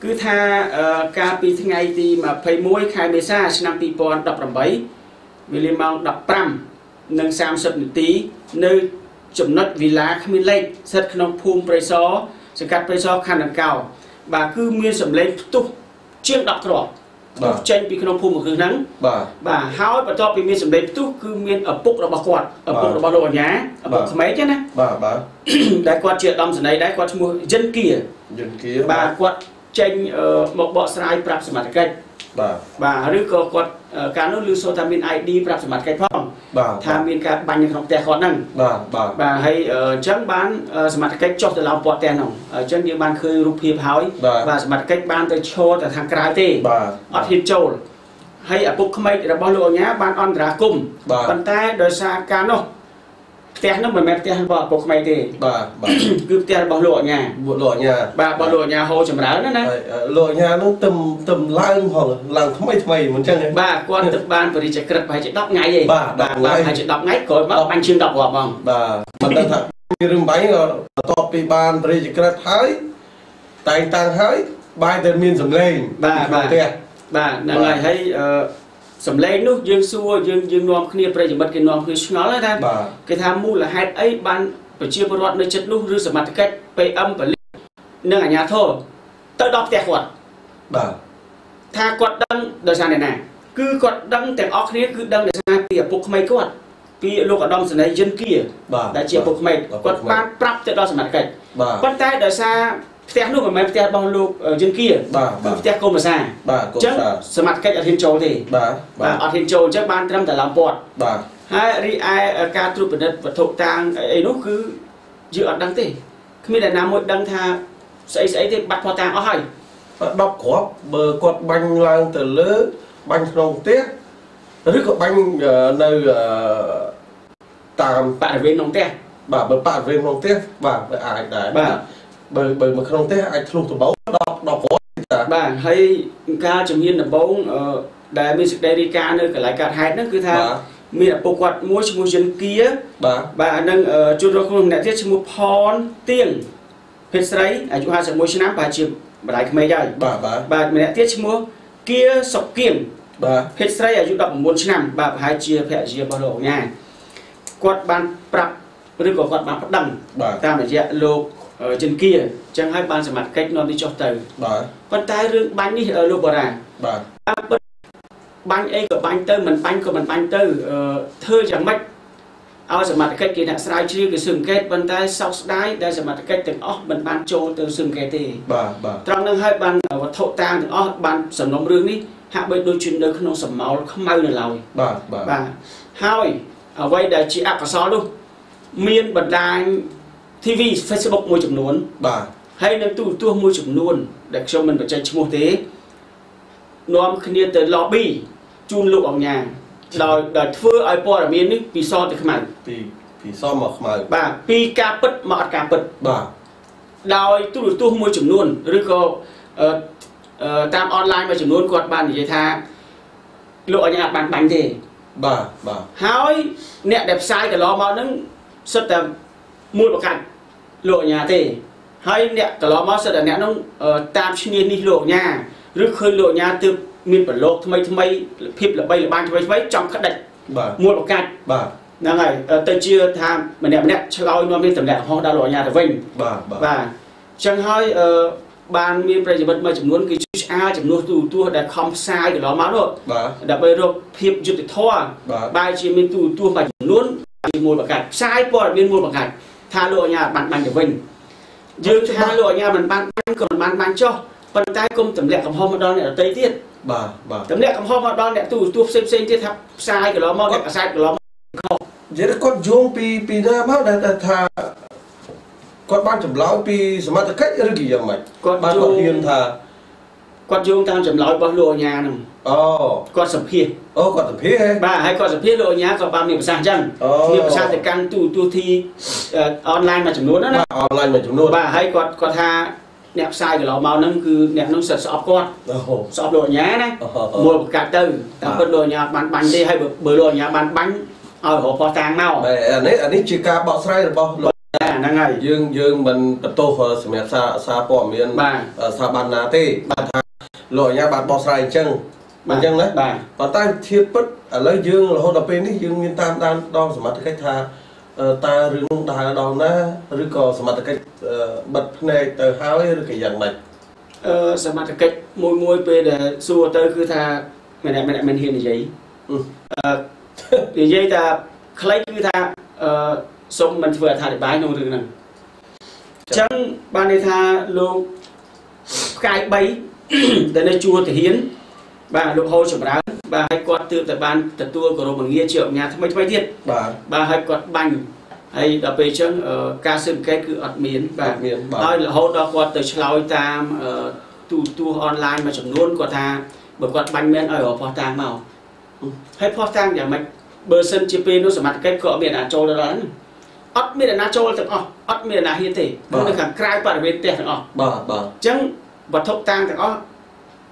cứ tha ca bí thế ngay thì mà phây môi khai mê xa sinh năm tí bọn đọc rằm bấy vì liên mong đọc pram nâng xám sập nữ tí nơi chấm nốt vì lá không biết lên rất không phun bơi gió sẽ cắt bơi gió khăn đằng cao và cứ miên sầm lên tục chiếc đọc rõ trên bị không phun một hướng nắng và háo và to bị miên sầm lên tục cứ miên ở bụng là bao quạt ở bụng là bao đồ nhá ở bụng không mấy chứ nè đại quạt chuyện đom giờ này đại quạt mua dân kia bà quạt trên một bộ sợi prap sầm mặt cách và rưỡi có quạt cá nước lưu số tham biên ID prap sầm mặt cách phong tham biên cả bánh không tè khó năng và hay chẳng bán sầm mặt cách cho từ lòng bọt tè nồng chẳng địa bàn khơi rụp hiệp hói và sầm mặt cách bán tới cho từ thang cài tê ở hiệp châu hay ở bục khmei là bao lô nhá bán on ra cùng bàn tay đời xa cá nô tè nó mới mẹ tè vào bục khmei tê cứ tè bao lô nhà bà bao lô nhà hồ chấm ráo nữa nè lô nhà nó tầm lang hoặc là mấy muốn chăng này bà quan tập ban phải đi chạy cật phải chạy đọc ngay gì bà phải chạy đọc ngay coi mà anh chưa đọc vào không bà mình đã thật như rừng bấy rồi to pi ban phải chạy cật hái tay tăng hái bay từ miền sầm lên bà là ngày thấy sầm lên nước dương xua dương non kia phải chạy bật cái non kia nó là ra cái tham mưu là hai ấy ban phải chia bớt đoạn nơi chất nước rư sầm mặt cách bay âm và nâng ở nhà thôi tới đọc tẹt quạt tha quạt đăng đời xa này nè cứ quạt đăng tẹt óc này cứ đăng đời xa bìa bục mày quạt bìa lô cả đông giờ này dân kia đã chia bục mày quạt ba prap tẹt đó sầm mặt cách quạt tay đời xa tẹt luôn mà mày tẹt bằng lô dân kia tẹt cô mà xa chắc sầm mặt cách ở thiên châu thì ở thiên châu chắc ban trăm tờ làm bọt hay đi ai ca tru bẩn vật thổ tang ấy nó cứ dựa đăng thì không biết là nam một đăng tha sẽ thì bắt hoa tang ở hay đọc khó bờ quạt bánh lang từ lứa bánh rồng tét rất có bánh nơi tạm bạn về nông tét bà bờ bạn về nông tét bà bờ ai đấy bà bờ mà không tét ai thua tụi báu đọc khó bà hay ca chẳng nhiên là báu đại mình sẽ đi ca nơi cái lại cả hai nó cứ tha mình là bộ quạt mua dân kia bà đang chụp đồ không nè thiết mua phòn tiền hết sấy anh chúng ta sẽ mua sinh năm bà chịu bà lại mấy đây bà mẹ tiết mua kia sọc kiềm hết sấy ở chỗ đọc muốn sinh năm bà hai chia phe chia bao lộ nhà quạt bàn prap rồi có quạt bàn bắt đằng ta phải dạy lô trên kia chẳng hai bàn sẽ mặt cách nó đi cho từ con tay rương bánh đi ở lô bờ rà bánh ấy của bánh tư mình bánh của mình bánh tư thơ chẳng mạch ao sẽ mặt cách kia đã sai chưa cái sừng kết bàn tay sau đáy đây sẽ mặt cách từng óc mình ban trâu từ sừng kết thì trong năng hai bàn ở thổ tang từng óc bàn sầm nóng rương đi hạ bên đôi chuyện đời không sầm máu không mau được lâu và hai ở quay đại chị ác cả xó luôn miên bật đài TV Facebook mua chụp nuôn hay nên tu mua chụp nuôn để cho mình phải chạy chụp một thế nó kia từ lobby chun lục ở nhà đòi thưa ai bỏ ở miền nước vì so thì không so mà không bà vì cá bứt mà cá bứt đòi tôi mua chủng luôn rồi có tam online mà chủng luôn quạt bàn gì tha lụa nhà bàn bánh thì bà hỏi nè đẹp sai cái lò mà nó rất là mua một cành lụa nhà thì hay nè cái lò mà rất là nè nó tam sinh niên đi lụa nhà rồi khơi lụa nhà từ miền bờ lộc thay phép là bay là ban cho bay trong các đạch mua một cát là ngày tới trưa tham mình đẹp cho nó bên tầm đẹp họ đã lọ nhà để vinh và chẳng hơi ban miền bờ bật mà chấm nuốt cái chữ a chấm nuốt tù tua để không sai để nó máu rồi đã bây rồi phép chụp để thoa bay chỉ miền tù tua mà chấm nuốt mua một cát sai bỏ miền mua một cát tha lọ nhà bạn để vinh dương cho ba lụa nhà mình bán còn bán cho bàn tay cùng tấm lẹ cầm hôm mà đo này là tây tiết bà tấm lẹ cầm hôm mà đo này tu tu xem tiết tháp sai cái đó mà đẹp sai cái đó không vậy là con dương pi ra máu đã thà con ban chấm lão pi xem mà cách rất gì vậy con ban bảo hiền thà con dương ta chấm lão bao lụa nhà nè con sập hiền con sập hiền bà hay con sập hiền lụa nhà còn ba niệm sàn chân niệm sàn thì căn tu thi online mà chấm luôn đó nè online mà chấm luôn bà hay con thà nẹp sai của lão màu nấm cứ nẹp nấm sệt sọp con sọp đồ nhá đấy một cả từ tao bên đồ nhà bán bánh đi hay bờ đồ nhà bán bánh ở hồ phò tàng nào đấy ở đây chỉ cả bọ sậy được không là ngày dương mình tập tô phở sầm nẹp xa bỏ miền xa bàn ná tê bàn thang lội nhà bán bọ sậy chân bàn chân đấy bàn tay thiếp bứt ở lấy dương là hồ đập bên đấy dương miền tam đan đo sầm mặt cách tha ta rừng đá đòn na rừng cò sầm mặt cái bật này từ háo ấy cái dạng này sầm mặt cái môi về để xua tới cứ tha mày này hiền gì thì vậy ta lấy cứ tha xong mình vừa tha để bái nô rừng này chẳng ban đây tha luôn cái bấy để nó chua thì hiến bà lục hôi chậm rãi bà hay quạt từ tại ban từ tua của mình nghe triệu nhà thay thiết bà hay quạt bành hay đập về chân ca sơn cái cứ ọt miến bà nói là hôi đó quạt từ sợi tam tu online mà chậm luôn của ta bởi quạt bành men ở phò tang màu hay phò tang nhà mình bờ sân chip nó sửa mặt cái cọ biển châu đó lắm ọt miến là châu thật ọt miến là hiền thể nó được cả cai bà về tiền bà chẳng vật thốc tang thật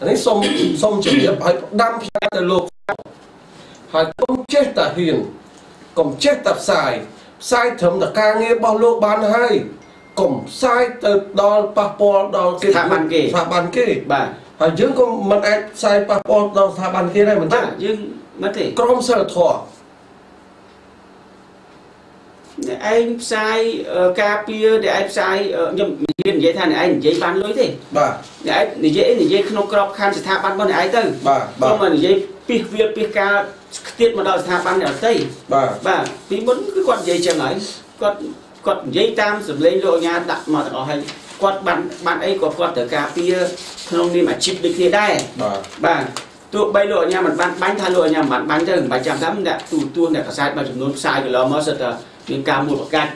anh ấy xong chấm điểm phải đam phải từ lục hãy không chết ta hiền, không chết ta sai thấm là ca nghe bao lô bán hay, không sai từ đo passport đo cái thà bàn kia, hãy dưng không mất ai sai passport đo thà bàn kia này mình chắc, dưng mất thì, còn sợ thọ, để anh sai ca pia để anh sai nhầm hiền dễ thằng này anh dễ bán lối thế, để anh dễ không có khăn sẽ thà bàn bên này tới, không mà dễ việc việc ca tiết mà đòi tháp ban ở tây bà vì muốn cứ quạt dây chẳng ấy quạt dây tam rồi lên lộ nhà đặt mà ở hay quạt bạn ấy quạt từ cà phê không đi mà chip được thì đây bà tụ bay lộ nhà mình bán bánh thay lộ nhà mình bánh cho 700 đã tụ tuôn để cả sai mà chúng nó sai rồi nó mới sợ những ca mua bạc canh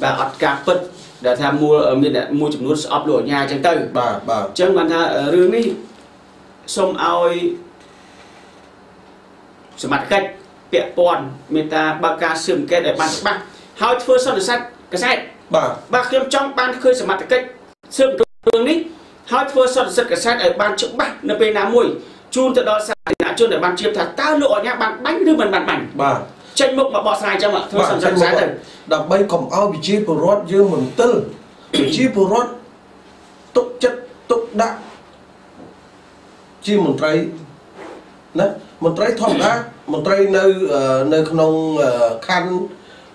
bà ọt cà phê để tham mua ở miền đất mua chúng nó shop lộ nhà chẳng tây bà chẳng bàn tha ở rương đi xong oi sự mặt cách bẹp bòn mình ta ba ca sườn cái để bàn bạc hao phơi son được sạch cái sạch ba khiêm trong ban khơi sự mặt cách sườn đường đi hao phơi son được sạch cái sạch ở ban chụp bạc nấp bên nám mùi chun từ đó sạch đã chun để ban chiêm thật tao lộ nhá bạn bánh đưa mình bạn bánh tranh mục mà bỏ sai cho mà thôi son sạch rồi đập bay cổng ao bị chi prot dưa mừng tư bị chi prot tục chất tục đạn chi mừng trái đấy một trái thòng đá một trái nơi không khăn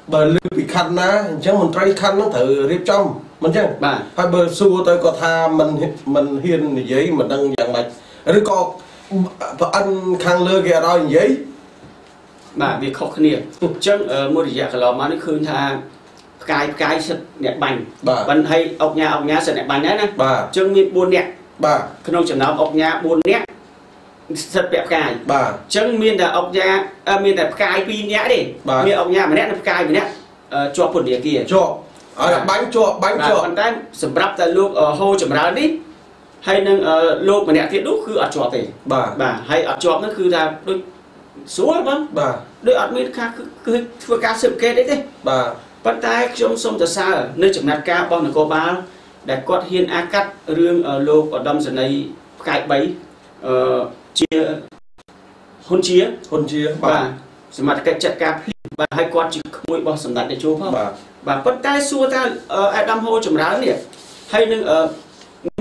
bờ lư bị khăn á chứ một trái khăn nó thử riêng trong mình chứ phải bờ xua tới có tha mình hiền giấy mình đang dạng này rồi còn ăn khăn lơ kìa rồi giấy mà việc khó khăn nhiều chứ mua gì cả lò mà nó khơi tha cái sạch đẹp bành vẫn hay ốc nhà sạch đẹp bành đấy nè chứ mình buôn đẹp không chừng nào ốc nhà buôn đẹp sật bẹp cài chẳng miên là ông nhà miên là cài pin nhẽ đi miên ông nhà mà nét là cài mình nét cho phần địa kia cho bánh cho còn tay sầm bắp ta luộc hô chấm rán đi hay nâng luộc mà nét thiệt đúc cứ ở cho tề bà hay ở cho nó cứ là đôi số lắm đôi ở miên khác cứ vừa cá sườn kê đấy thế bắt tay trong sông từ xa ở nơi chấm nát cá bong là cô ba để quạt hiên a cắt riêng luộc ở đâm sần này cài bấy chia hôn chia bà xem mặt cái chặt cà phê bà hay quạt chỉ mũi bò sầm đặt để chúa không bà bắt tay xua ta ai đâm hô chấm ráo này hay nâng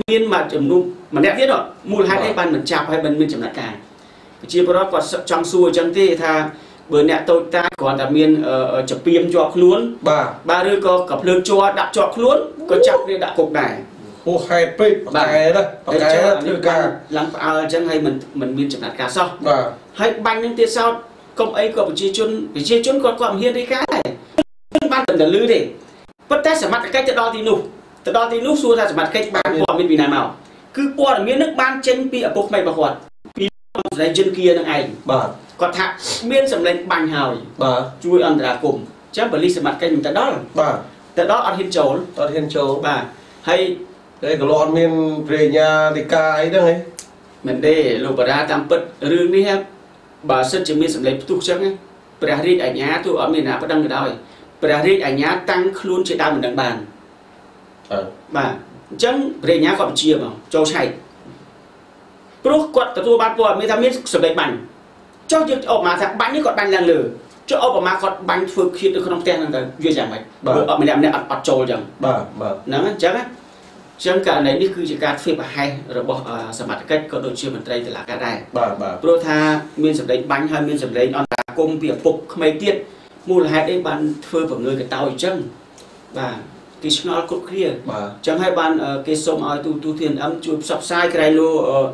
miên mà chấm nung mà đẹp viết rồi mùi hai cái bàn mình chạp hai bên mình chấm lại cài chia vào đó còn trong xuôi chẳng thế tha bữa nè tôi ta còn đặt miên chấm piêm cho luôn ba đứa có cặp lương cho đặt cho luôn có chặt đi đặt cục này ô hai pít này đó cái thứ ca làm chẳng hay mình miên chấm lại cả xong hay bánh những tiết sau công ấy còn chia chun còn còn hiên đấy cái này ban tận là lư để bất tết sẽ mặt cách đó thì nụ từ đó thì lúc xưa ra mặt cách bạn bỏ bên vì này màu cứ qua là miếng nước ban chân bị ở cục mày vào quạt vì lấy chân kia đang ảnh bờ còn thạc miếng sầm lên bành hào bờ chui ăn là cùng chắc bởi ly sầm mặt cách mình tại đó là bờ tại đó ăn hiên chấu bà hay đây cái lon miếng về nhà thì ca ấy đó ấy mình đây lục bà ra tam bật rương đi ha bà sơn chỉ miếng sầm lên tụt chắc ấy bà đi ở nhà tôi ở miền nào có đăng ở đâu bà đi ở nhà tăng luôn chỉ tao mình đang bàn bà chẳng về nhà còn chia mà cho say, lúc quật từ tu ban qua mới tham biết sửa lại bàn, cho việc ở mà thằng bán như còn bàn là lừa, cho ở mà còn bàn phượt khi được không tiền là dễ dàng vậy, ở mình làm này ăn trâu chẳng, nắng chẳng cả này đi cứ chỉ cả phê mà hay rồi bỏ sắm mặt cách còn đồ chia mình đây thì là cái này, rồi tha miên sửa lại bánh hay miên sửa lại ăn cá cơm việc phục không ai tiết, mua là hai cái bàn phơi của người cái tàu chẳng, bà cái nó cốt kia chẳng hai bạn cái sông ai tu thiền ấm chụp sập sai cái này luôn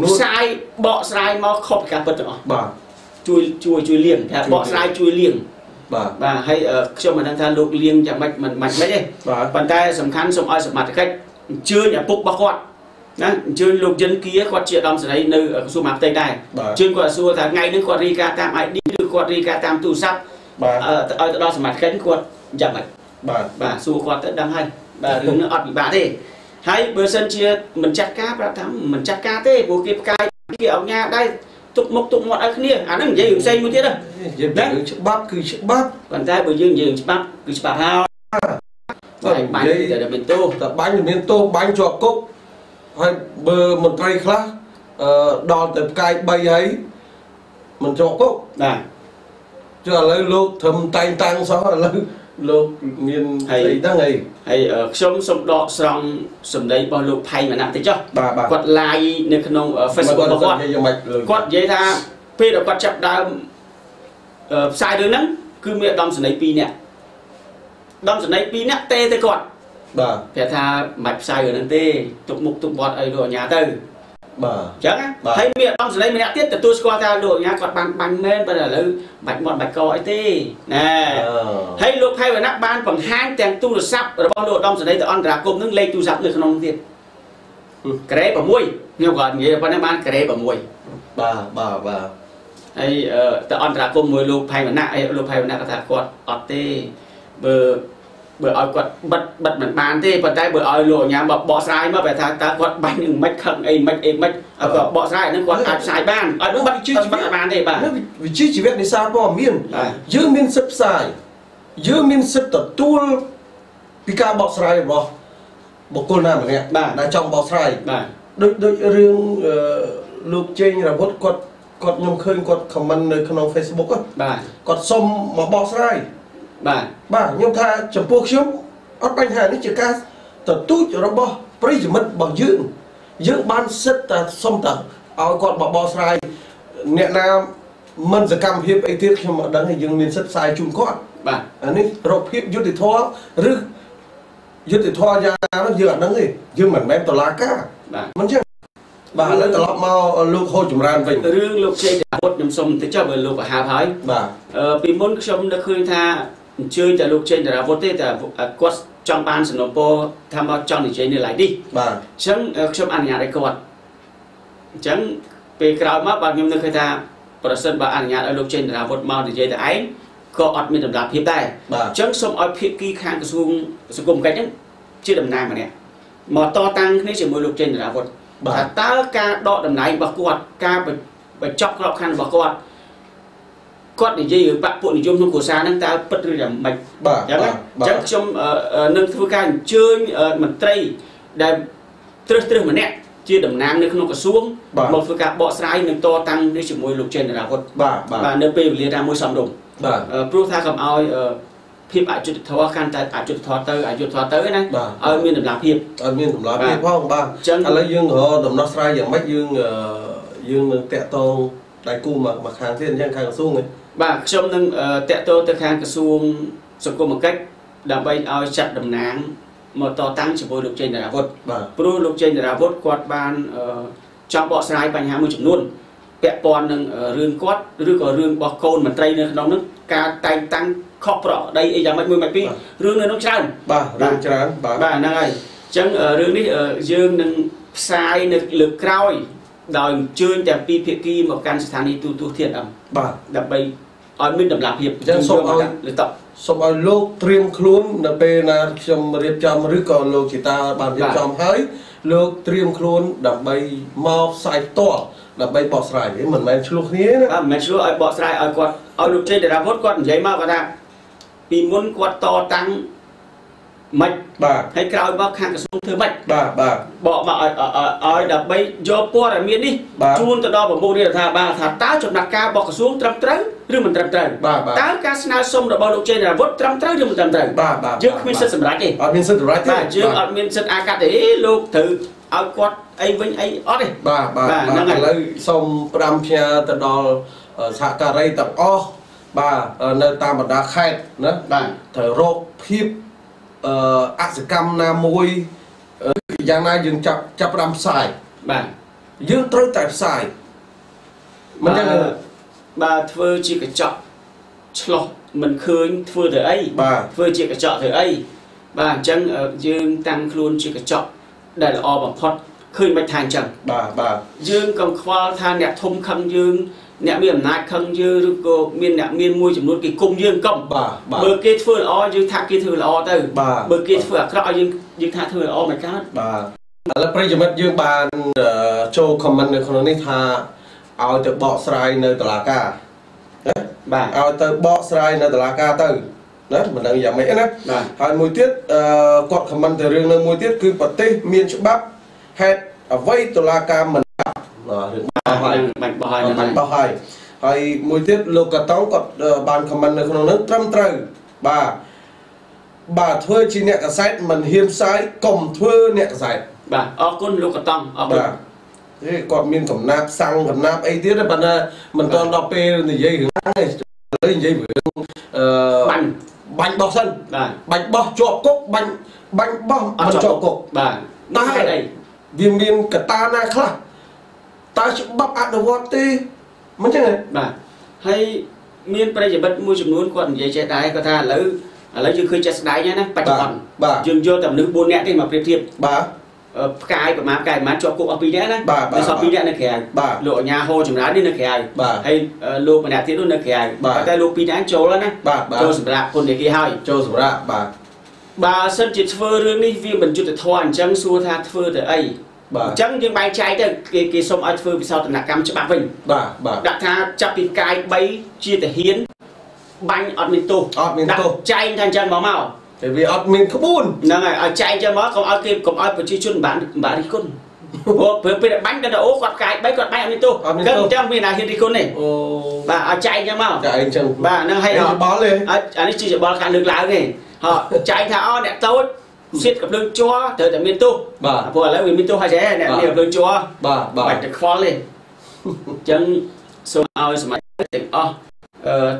nút sai bọ sai mà khọp cả vật đó chui liềng bọ sai chui liềng và hay cho mình đang thang lục liềng chẳng mạch mấy đấy bàn tay sầm khăn sầm ai sầm mặt cách chưa nhà phục bao quạt chưa lục dân kia quạt chuyện đom sấy nơi ở xu map tây này chưa quạt xu tháng ngày nước quạt rica tam ai đi được quạt rica tam tủ sắt ở đó sầm mặt cánh quạt chẳng mạch và xu quạt rất đáng hay bà đứng nó ọt bị bà thế hay bữa sân chia mình chặt cá ra thắm mình chặt cá thế vô kịp cài kia ở nhà đây tụt mọt ăn kia ăn nằm dây dùng dây mới thế đâu đấy bắp còn tay bữa dương cứ bắp hao bánh để miền tô bánh cho cốc hay bờ một cây khác đòn tập cài bay ấy mình cho cốc này chứ là lấy lô thầm tay tăng sao là lấy lô miền hay đang ngày hay ở sông sông đỏ sông sông đấy bao lục thay mà nặng thế chứ quạt like nên không Facebook quạt vậy tha phê là quạt chặt đá sai đường lắm cứ miệng đâm sân đấy pi nè đâm sân đấy pi nè tê tê quạt phải tha mạch sai đường tê tục bọt ấy đồ nhà tê chẳng thấy miệng đâm sân đấy mình đã tiết từ tôi qua tha đồ nhà quạt bằng lên bây giờ lấy mạch bọn mạch coi tê nè thấy lục hay và nắp ban còn hai tiền tu được sắp rồi bao đồ đông giờ đây tao ăn rà cơm nước lên tu sắp được không tiền cái đấy bảo mui nhiều còn nghĩa là ban cái đấy bảo mui bà ấy tao ăn rà cơm mui lục hay và nắp cái thằng quạt ọt tê bờ ở quạt bật mình bàn tê bật tay bờ ở lỗ nhà bọc bỏ sai mà phải thằng ta quạt bánh những mạch khẩn ấy mạch bỏ sai nó quạt áp sai ban ở nó bắt chưa bàn đây bà vì chưa chỉ biết đi sao bỏ miên giữ miên sấp sai dư miên sấp tập tua pika bọc sài bỏ bọc cô nam này là trong bọc sài đôi riêng lục trên là bớt cọt nhung khơi cọt comment nơi kênh Facebook á cọt xong mà bọc sài bà nhung tha chấm buộc xuống ở bên hà nó chỉ ca tập tút rồi bỏ bây giờ mất bỏ dư ban sấp ta xong ta ở cọt bọc sài nè nam mình sẽ cam hiệp ấy tiếc khi mà đăng hình dương miền sấp sai chung cọt bà anh ấy rộp hiếp dứt thì thoa rứt dứt thì thoa ra nó dựa nó gì dư mình mềm tàu lá cá mình chứ bà lấy tàu lọc mau lục hôi chùm ran vịnh rương lục chơi đã hốt nhầm xong thế cho bởi lục ở hà thái bà vì muốn xong nó khơi tha chơi tại lục chơi đã vô tê là quát trong ban sân bò tham bao trong thì chơi như lại đi bà chẳng xong ăn nhà đấy cơ vật chẳng vì cái đó mà bà nhầm nó khơi tha bà sân bà ăn nhà ở lục chơi đã vô mau thì chơi tại ấy có ọt mình đầm đạp hiệp tay chẳng xong ở phía kia khang cái xuống cùng cái chứ đầm này mà nè mà to tăng nếu chỉ môi lục trên là vật và ta ca đọ đầm này và quạt ca và chọc lọc khăn và quạt để dây bạc bộ để dùng trong cổ xa nâng ta bật rồi là mạch chắc trong nâng thư ca chơi mặt tây để trừ mà nét chia đầm nang nơi không có xuống một thư ca bỏ sai nâng to tăng để chỉ môi lục trên là hột và nơi bề liền ra môi sầm đồng pro tha cầm ao phim ảo chụp thọ khăn tại ảo chụp thọ tới ảo chụp thọ tới này ở miền đồng lạp phim không ba chân lấy dương họ đồng nó sai dạng bách dương dương tẹt to đại cu mà hàng thiên dân hàng suông này ba trong năng tẹt to tới hàng suông sập cô một cách đầm bay ao chặt đầm nắng mà to tăng chỉ bôi lục trên là vót pro lục trên là vót quạt ban trong bọ sai bánh há mươi chục luôn vẽ con đừng rương quát rương có rương bọc côn mà tây nữa nó ca tay tăng khóc rõ đây ấy là mấy mươi mấy pí rương nó tràn bà năng này chẳng rương đi dương đừng sai lực lực còi đòi chơi đẹp pi phe kia một căn sanh đi tu thiện ẩm bà đập bay ở bên đầm lạp hiệp dân sông ao luyện tập sông ao lô triềm khốn đập bay là trong riệp trầm rứ còn lô chỉ ta bàn riệp trầm hới lô triềm khốn đập bay mau sai to là bay bỏ sải đấy mình men chua thế đó men chua ở bỏ sải ở quạt ở lục trên để ra vót quạt giấy mau vào ra vì muốn quạt to tăng mạch bà hay cao bác hàng xuống thứ mạch bà bỏ mà ở đập bay do po là miên đi chuôn từ đó bỏ bông đi là thà bà thà tá chụp đặt ca bỏ xuống trăm trắng riêng mình trăm trắng tá ca snai xong rồi bỏ lục trên là vót trăm trắng riêng mình trăm trắng trước miên sơn sầm rách đi miên sơn rách bà trước ở miên sơn ak để lục thử ở quạt ấy với ấy ớt đi bà này lấy xong trăm kia từ đó xả cà rây tập o bà nơi ta mà đã khai nữa thở rộp hiếp ác sự cam nam môi giang nay dừng chập đam xài bà dừng trôi tại xài mình bà thưa chỉ cái chợ chọt mình khơi thưa thời ấy bà thưa chỉ cái chợ thời ấy bà chẳng dương tăng luôn chỉ cái chợ đây là o bằng phật khơi bạch thành chẳng bà dương cầm khoa than nhẹ thông khâm dương nhẹ miền nát khâm dương cô miền nhẹ miền môi chấm luôn cái cung dương công bờ kia phơi là o dương thạc kia thừa là o tới bờ kia phơi là o dương thạc thừa là o mày cát là bây giờ mất dương bàn châu comment được không nói thà ao từ bọ sài nơi tờ lá ca ao từ bọ sài nơi tờ lá ca tới đó mình đang giảm mẽ đó hai mùi tiết quạt comment từ riêng nơi mùi tiết cứ bật tê miền chỗ bắc hết ở vây tờ lá ca mình mạch hai mùi tiết lục cả táo còn bàn comment này không nước trăm trời bà thuê chi nẹt cả sét mình hiếm sai còng thuê nẹt giải bà ở con lục cả tông bà thế còn miền cẩm náp sang cẩm náp ấy tiết đấy bạn mình toàn đọc p thì dây hướng này lấy dây vừa bánh bánh bò sân bánh bò chọp cốc bánh bò ăn chọp cốc bà ta hay này viên cả ta na khla ta chụp bắp ăn đồ tê mấy cái này bà hay miền bây giờ bắt mua chụp nón còn dây che đáy có tha lấy dương khơi che đáy nhá nè bạch hòn dương vô tầm nước buôn nẹt thì mà phết thiệp bà cái má cho cụ ở pin nẹt đấy bà sọp pin nẹt là kẻ bà lộ nhà hồ chụp đá đi là kẻ bà hay lộ mà nẹt thế luôn là kẻ bà cái lộ pin nẹt trâu lắm nè bà trâu sụp rạ còn để kia hai trâu sụp rạ bà sân chít phơi riêng đi vì mình chụp để thoan trắng xua tha phơi để ấy chẳng những bài trái đây cái sông ai phơi vì sao tận là cam cho bạn mình đặt tha chắp cái cài bấy chia để hiến bánh ọt miền tô trái thành chân máu màu tại vì ọt miền có bún là ngày trái chân máu còn ai kịp còn ai phải chi chuyên bán đi con vừa bị bánh đã đổ quạt cái bấy quạt bánh ọt miền tô gần trong miền này hiện đi con này và trái chân máu và nó hay họ bó lên anh ấy chỉ bó khăn nước lá này họ trái tháo đẹp tốt siết cặp lưng chó tới tận miền tu vừa lấy miền tu hai trẻ này miền lưng chó bạch được khó lên chân sông ao sông máy tỉnh o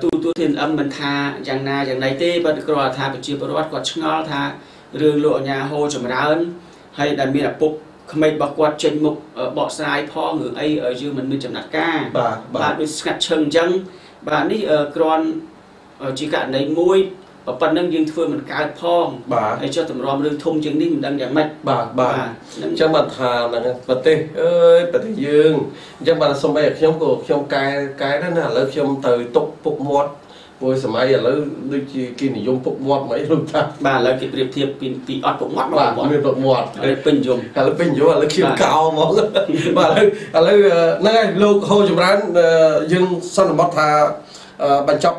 tu thiền âm mình tha giang na giang này tê bật cờ tha bật chiêu bật quạt quạt ngó tha rương lộ nhà hồ chùm đá ấn hay đàn miền là phục không ai bật quạt trên mục bỏ sai pho người ấy ở dưới mình chấm nát ca bà bị ngặt chân chân bà đi cron chỉ cả lấy mũi Với sớm ai là đôi khi này dùng phục mọt mấy lúc ta bà là cái việc thiệp bị ọt phục mọt bà nguyên phục mọt là bình dùng là kiểu cao mọt bà là nơi lâu hồi chụp rán dân xong là mọt thà bàn chọc